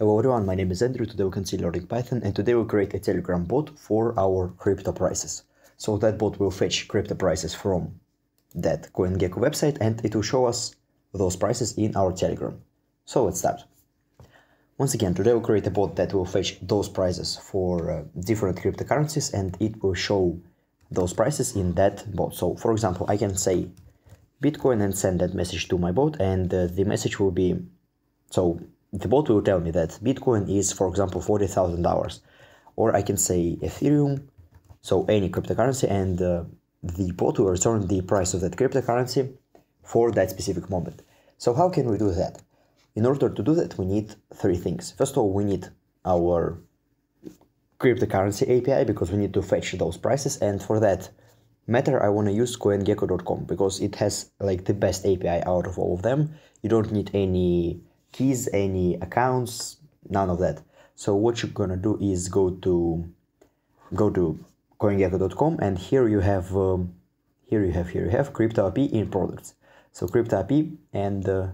Hello everyone, my name is Andrew. Today we continue learning Python, and today we'll create a Telegram bot for our crypto prices. So that bot will fetch crypto prices from that CoinGecko website, and it will show us those prices in our Telegram. So let's start. Once again, today we'll create a bot that will fetch those prices for different cryptocurrencies, and it will show those prices in that bot. So for example, I can say Bitcoin and send that message to my bot, and the message will be, so the bot will tell me that Bitcoin is, for example, $40,000, or I can say Ethereum, so any cryptocurrency, and the bot will return the price of that cryptocurrency for that specific moment. So how can we do that? In order to do that, we need three things. First of all, we need our cryptocurrency API because we need to fetch those prices, and for that matter, I want to use CoinGecko.com because it has like the best API out of all of them. You don't need any keys, any accounts, none of that. So what you're gonna do is go to CoinGecko.com, and here you have CryptoAPI in products. So CryptoAPI and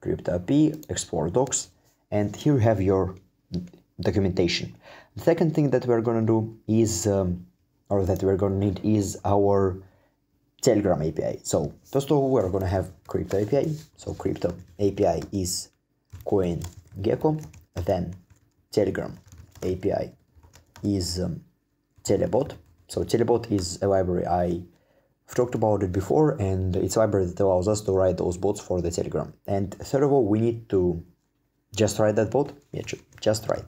CryptoAPI Explorer Docs, and here you have your documentation. The second thing that we're gonna do is, that we're gonna need is our Telegram API. So first of all, we're gonna have crypto API. So crypto API is CoinGecko. Then Telegram API is Telebot. So Telebot is a library I've talked about it before, and it's a library that allows us to write those bots for the Telegram. And third of all, we need to just write that bot. Yeah, just write.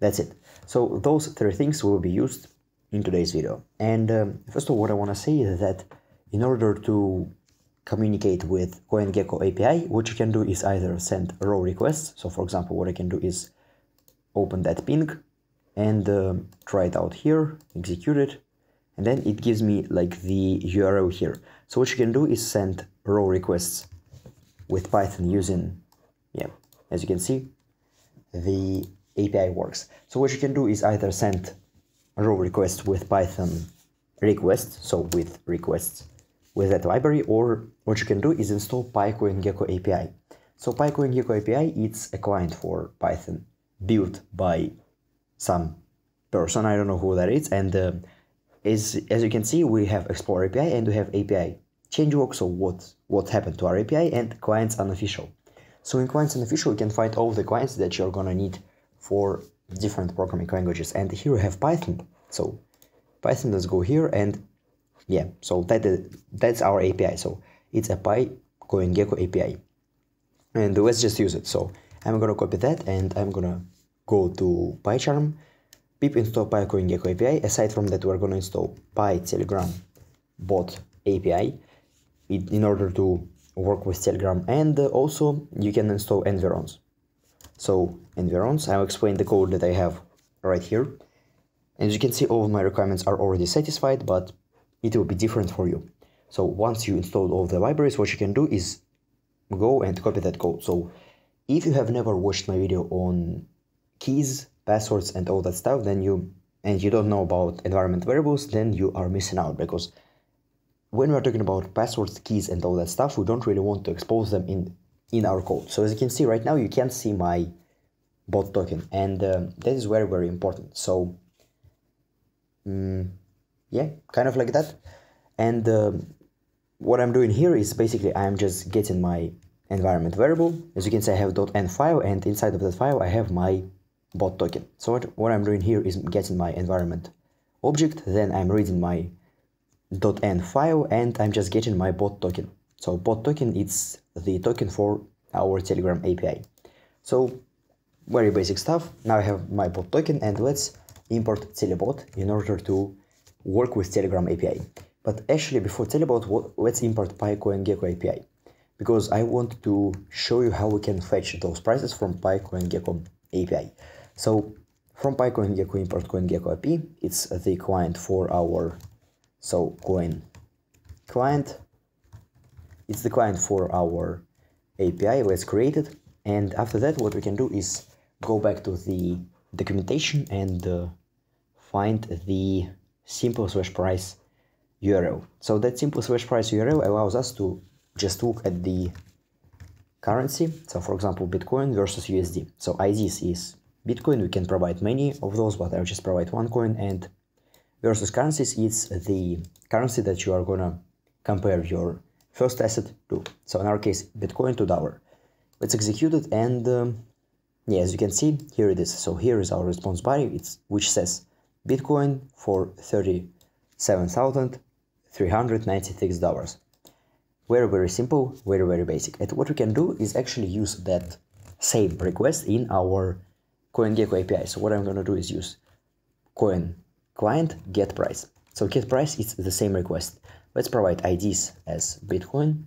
That's it. So those three things will be used in today's video. And first of all, what I want to say is that in order to communicate with CoinGecko API, what you can do is either send raw requests. So for example, what I can do is open that ping and try it out here, execute it, and then it gives me like the URL here. So what you can do is send raw requests with Python using, yeah, as you can see, the API works. So what you can do is either send raw request with Python request, so with requests with that library, or what you can do is install PyCoinGecko API. So PyCoinGecko API, it's a client for Python built by some person, I don't know who that is, and as you can see, we have Explorer API and we have API changelog, so what happened to our API, and clients unofficial. So in clients unofficial, you can find all the clients that you're gonna need for different programming languages, and here we have Python. So Python, let's go here, and yeah, so that's our API. So it's a PyCoinGecko API, and let's just use it. So I'm gonna copy that, and I'm gonna go to PyCharm, pip install PyCoinGecko API. Aside from that, we're gonna install pyTelegramBotAPI in order to work with Telegram, and also you can install environs. So environs, I'll explain the code that I have right here. And as you can see, all of my requirements are already satisfied, but it will be different for you. So once you install all the libraries, what you can do is go and copy that code. So if you have never watched my video on keys, passwords, and all that stuff, then you don't know about environment variables, then you are missing out, because when we're talking about passwords, keys, and all that stuff, we don't really want to expose them in our code. So as you can see right now, you can't see my bot token, and that is very, very important. So yeah, kind of like that. And what I'm doing here is basically I'm just getting my environment variable. As you can see, I have .n file, and inside of that file I have my bot token. So what I'm doing here is getting my environment object, then I'm reading my .n file, and I'm just getting my bot token. So bot token, it's the token for our Telegram API. So very basic stuff. Now I have my bot token, and let's import Telebot in order to work with Telegram API. But actually, before Telebot, let's import PyCoinGecko API, because I want to show you how we can fetch those prices from PyCoinGecko API. So from PyCoinGecko, import CoinGecko API. It's the client for our, so client. It's the client for our API. Let's create it. And after that, what we can do is go back to the documentation and find the simple/price URL. So that simple/price URL allows us to just look at the currency. So for example, Bitcoin versus USD. So IDs is Bitcoin. We can provide many of those, but I'll just provide one coin. And versus currencies is the currency that you are gonna compare your first asset to. So in our case, Bitcoin to dollar. Let's execute it, and yeah, as you can see, here it is. So here is our response body, which says Bitcoin for $37,396. Very, very simple, very, very basic. And what we can do is actually use that same request in our CoinGecko API. So what I'm going to do is use coin client get price. So get price is the same request. Let's provide IDs as Bitcoin,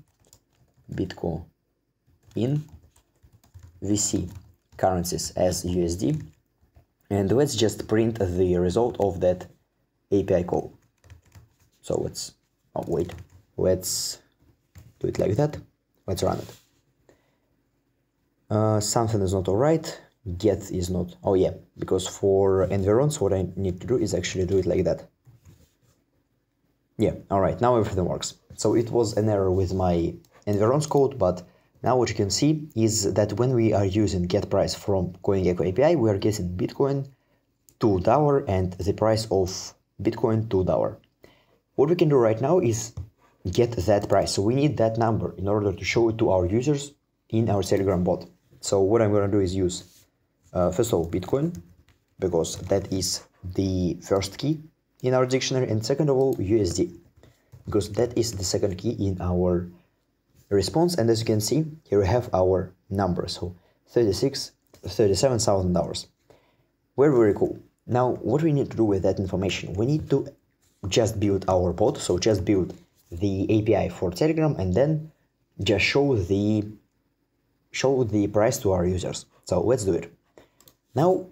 Bitcoin, VC currencies as USD, and let's just print the result of that API call. So let's, oh wait, let's do it like that. Let's run it. Something is not all right. Get is not, oh yeah, because for environs, what I need to do is actually do it like that. Yeah, all right, now everything works. So it was an error with my environs code, but now what you can see is that when we are using get price from CoinGecko API, we are getting Bitcoin to dollar and the price of Bitcoin to dollar. What we can do right now is get that price. So we need that number in order to show it to our users in our Telegram bot. So what I'm going to do is use, first of all, Bitcoin, because that is the first key in our dictionary. And second of all, USD, because that is the second key in our response. And as you can see, here we have our number, so $37,000. Very, very cool. Now, what we need to do with that information, we need to just build our bot, so just build the API for Telegram and then just show the price to our users. So let's do it. Now,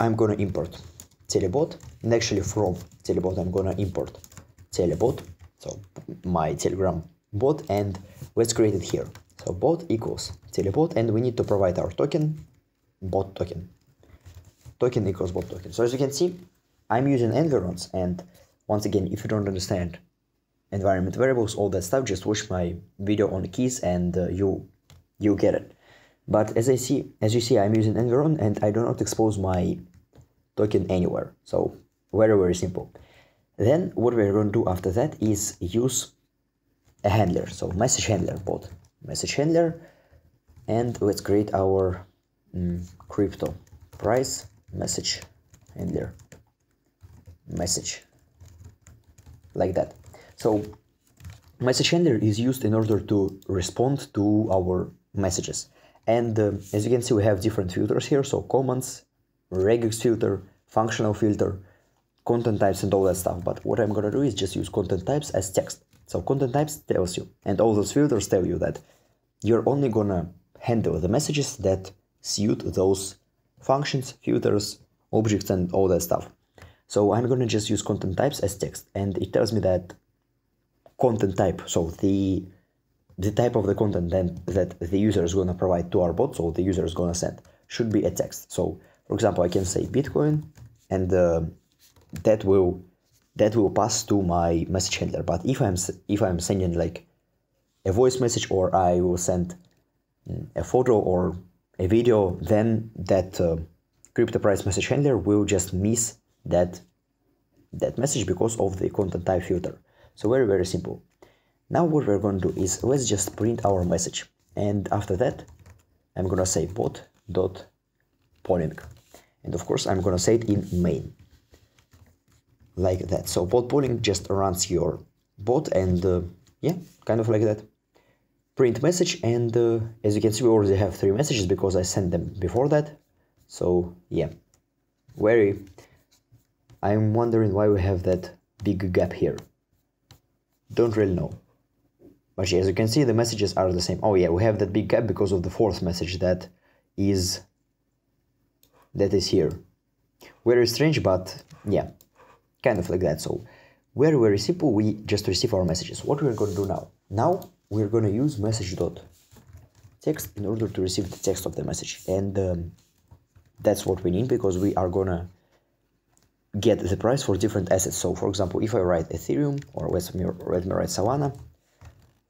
I'm gonna import Telebot, and actually from Telebot, I'm gonna import Telebot, so my Telegram bot, and let's create it here. So bot equals Telebot, and we need to provide our token, bot token. Token equals bot token. So as you can see, I'm using environs, and once again, if you don't understand environment variables, all that stuff, just watch my video on keys and you get it. But as you see, I'm using environ, and I do not expose my token anywhere. So very, very simple. Then what we're going to do after that is use a handler, so message handler bot, message handler, and let's create our crypto price message handler message like that. So message handler is used in order to respond to our messages, and as you can see, we have different filters here, so comments, regex filter, functional filter, content types, and all that stuff. But what I'm gonna do is just use content types as text. So content types tells you, and all those filters tell you that you're only gonna handle the messages that suit those functions, filters, objects, and all that stuff. So I'm gonna just use content types as text, and it tells me that content type, so the type of the content that the user is gonna provide to our bot, so the user is gonna send, should be a text. So for example, I can say Bitcoin, and that will pass to my message handler. But if I'm sending like a voice message, or I will send a photo or a video, then that crypto price message handler will just miss that message because of the content type filter. So very, very simple. Now what we're going to do is let's just print our message, and after that I'm gonna say bot.polling, and of course I'm gonna say it in main like that. So bot polling just runs your bot, and yeah, kind of like that. Print message, and as you can see, we already have 3 messages because I sent them before that. So yeah, I'm wondering why we have that big gap here. Don't really know, but yeah, as you can see, the messages are the same. Oh yeah, we have that big gap because of the 4th message that is here. Very strange, but yeah, kind of like that. So very, very simple. We just receive our messages. What we're going to do now we're going to use message.text in order to receive the text of the message, and that's what we need, because we are going to get the price for different assets. So for example, if I write Ethereum, or let me write Solana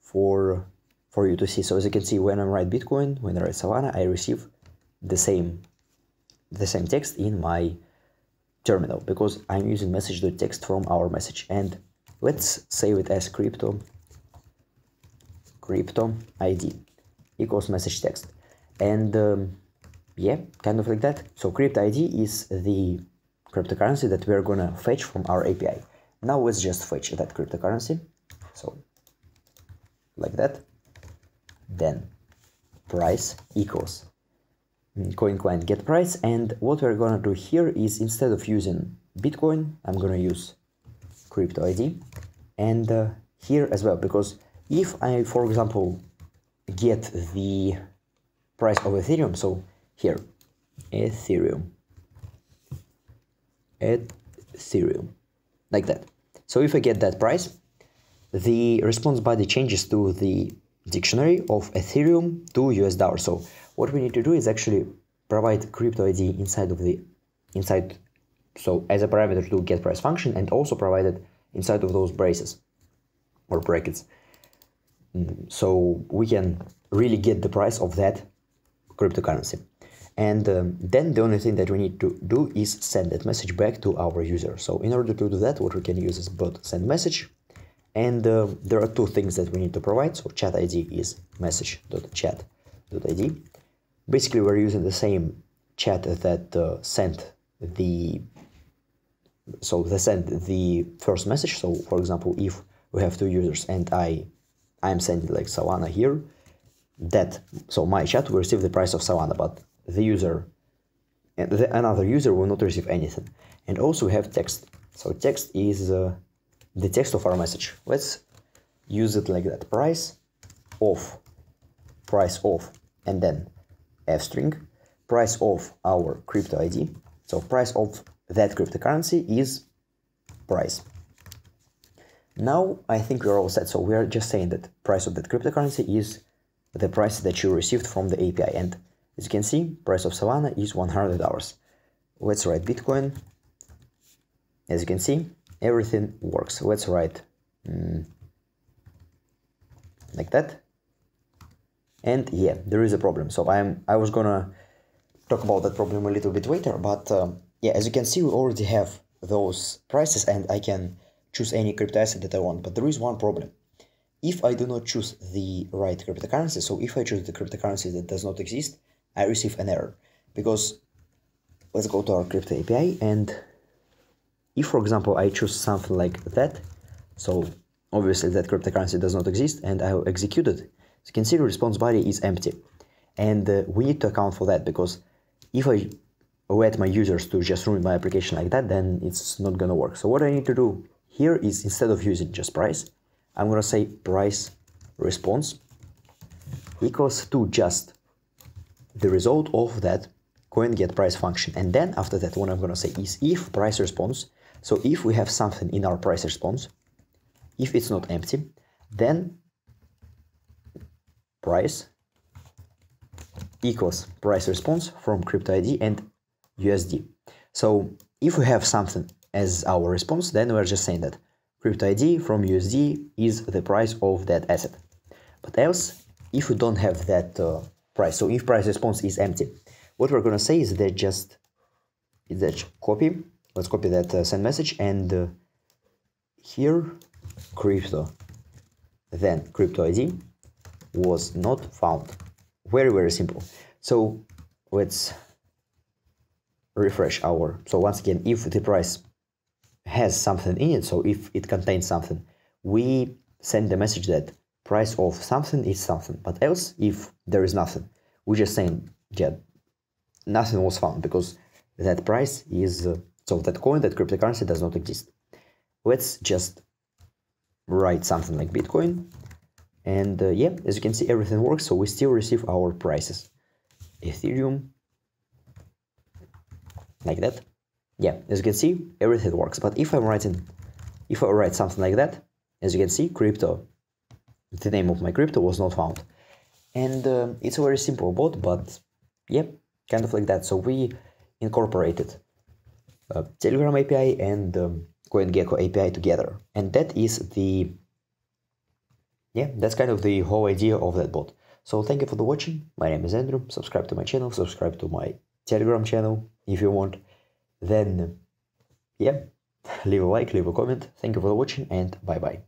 for for you to see. So as you can see, when I write Bitcoin, when I write Solana, I receive the same text in my terminal because I'm using message.txt from our message. And let's save it as crypto ID equals message text. And yeah, kind of like that. So crypto ID is the cryptocurrency that we're gonna fetch from our API. Now let's just fetch that cryptocurrency. So like that. Then price equals coin client get price. And what we're gonna do here is, instead of using Bitcoin, I'm gonna use crypto ID. And here as well, because if I, for example, get the price of Ethereum, so here Ethereum, like that. So if I get that price, the response body changes to the dictionary of Ethereum to $. So what we need to do is actually provide crypto ID inside of the so as a parameter to get price function, and also provide it inside of those braces or brackets, so we can really get the price of that cryptocurrency. And then the only thing that we need to do is send that message back to our user. So in order to do that, what we can use is bot send message. And there are two things that we need to provide. So chat ID is message.chat.id. Basically, we're using the same chat that sent the first message. So for example, if we have two users and I'm sending like Solana here, so my chat will receive the price of Solana, but the user, another user, will not receive anything. And also we have text. So text is the text of our message. Let's use it like that. Price of, and then F string, price of our crypto ID. So price of that cryptocurrency is price. Now I think we're all set. So we are just saying that price of that cryptocurrency is the price that you received from the API. And as you can see, price of Solana is $100. Let's write Bitcoin. As you can see, everything works. Let's write like that. And yeah, there is a problem. So I was gonna talk about that problem a little bit later, but yeah, as you can see, we already have those prices, and I can choose any crypto asset that I want. But there is one problem. If I do not choose the right cryptocurrency, so if I choose the cryptocurrency that does not exist, I receive an error. Because let's go to our crypto API, and if, for example, I choose something like that, so obviously that cryptocurrency does not exist, and I will execute it. As you can see, the response body is empty. And we need to account for that, because if I let my users to just ruin my application like that, then it's not going to work. So what I need to do here is, instead of using just price, I'm going to say price response equals to just the result of that coin get price function. And then after that, what I'm going to say is if price response. So if we have something in our price response, if it's not empty, then price equals price response from crypto ID and USD. So if we have something as our response, then we're just saying that crypto ID from USD is the price of that asset. But else, if we don't have that price, so if price response is empty, what we're gonna say is that copy. Let's copy that send message, and here crypto, then crypto ID was not found. Very, very simple. So let's refresh our. So once again, if the price has something in it, so if it contains something, we send the message that price of something is something. But else, if there is nothing, we just saying nothing was found, because that price is so that coin, that cryptocurrency, does not exist. Let's just write something like Bitcoin, and yeah, as you can see, everything works. So we still receive our prices, Ethereum, like that. Yeah, as you can see, everything works. But if I'm writing, if I write something like that, as you can see, crypto, the name of my crypto was not found. And it's a very simple bot, but yeah, kind of like that. So we incorporated Telegram API and CoinGecko API together. And that is the yeah, that's kind of the whole idea of that bot. So thank you for the watching. My name is Andrew. Subscribe to my channel, subscribe to my Telegram channel if you want. Then yeah, leave a like, leave a comment. Thank you for watching, and bye-bye.